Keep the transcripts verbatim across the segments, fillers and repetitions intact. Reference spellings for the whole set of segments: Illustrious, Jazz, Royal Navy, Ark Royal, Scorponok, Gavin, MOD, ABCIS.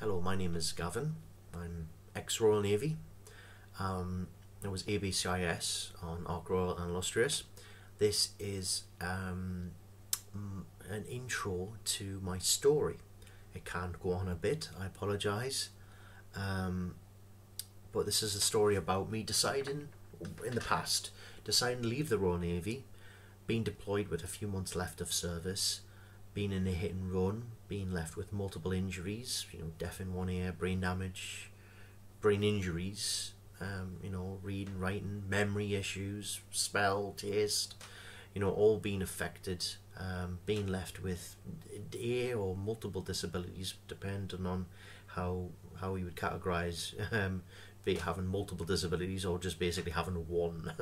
Hello, my name is Gavin. I'm ex-Royal Navy. Um, I was A B C I S on Ark Royal and Illustrious. This is um, an intro to my story. It can go on a bit, I apologise. Um, but this is a story about me deciding, in the past, deciding to leave the Royal Navy, being deployed with a few months left of service, being in a hit and run, being left with multiple injuries, you know, deaf in one ear, brain damage, brain injuries, um, you know, reading, writing, memory issues, smell, taste, you know, all being affected, um, being left with ear or multiple disabilities, depending on how how you would categorise um, be having multiple disabilities or just basically having one.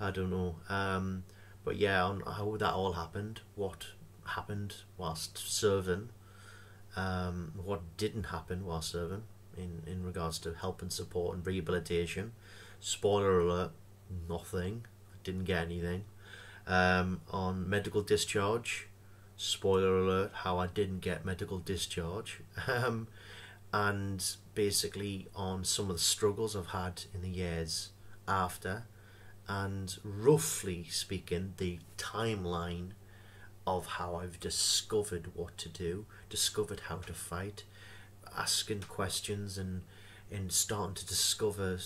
I don't know. Um, but yeah, on how that all happened, what happened whilst serving, um, what didn't happen while serving in, in regards to help and support and rehabilitation. Spoiler alert, nothing. I didn't get anything. Um, on medical discharge, spoiler alert, how I didn't get medical discharge. Um, and basically on some of the struggles I've had in the years after, and roughly speaking, the timeline of how I've discovered what to do, discovered how to fight, asking questions and, and starting to discover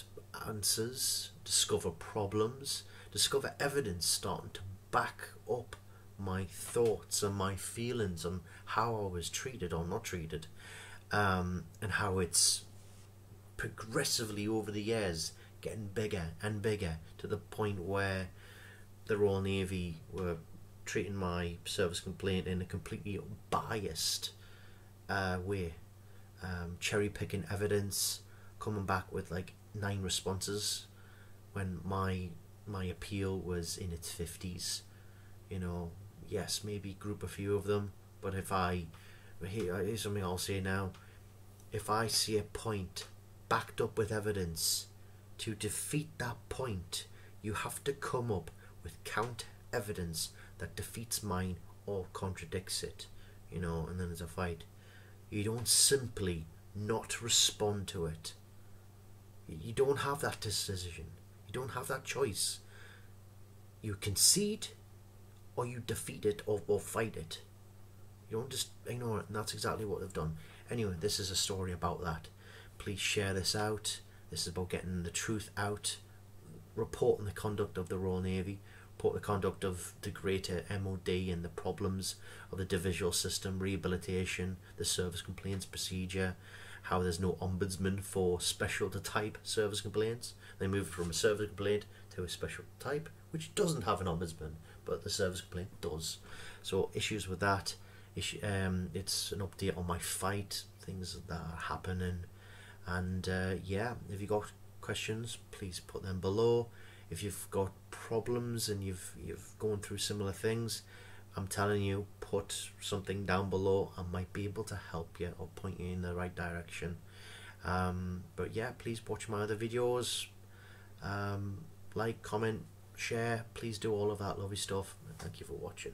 answers, discover problems, discover evidence starting to back up my thoughts and my feelings on how I was treated or not treated, um, and how it's progressively over the years getting bigger and bigger to the point where the Royal Navy were treating my service complaint in a completely biased uh, way, um, cherry picking evidence, coming back with like nine responses when my my appeal was in its fifties. You know, yes, maybe group a few of them, but if I here here's something I'll say now, if I see a point backed up with evidence, to defeat that point, you have to come up with counter evidence that defeats mine or contradicts it, you know, and then there's a fight. You don't simply not respond to it. You don't have that decision. You don't have that choice. You concede or you defeat it or, or fight it. You don't just ignore it, and that's exactly what they've done. Anyway, this is a story about that. Please share this out. This is about getting the truth out, reporting the conduct of the Royal Navy, the conduct of the greater M O D and the problems of the divisional system, rehabilitation, the service complaints procedure, how there's no ombudsman for special to type service complaints. They move from a service complaint to a special type, which doesn't have an ombudsman, but the service complaint does. So issues with that. Um, it's an update on my fight, things that are happening. And uh, yeah, if you've got questions, please put them below. If you've got problems and you've you've gone through similar things, I'm telling you, put something down below. I might be able to help you or point you in the right direction. Um, but yeah, please watch my other videos. Um, like, comment, share. Please do all of that lovely stuff. And thank you for watching.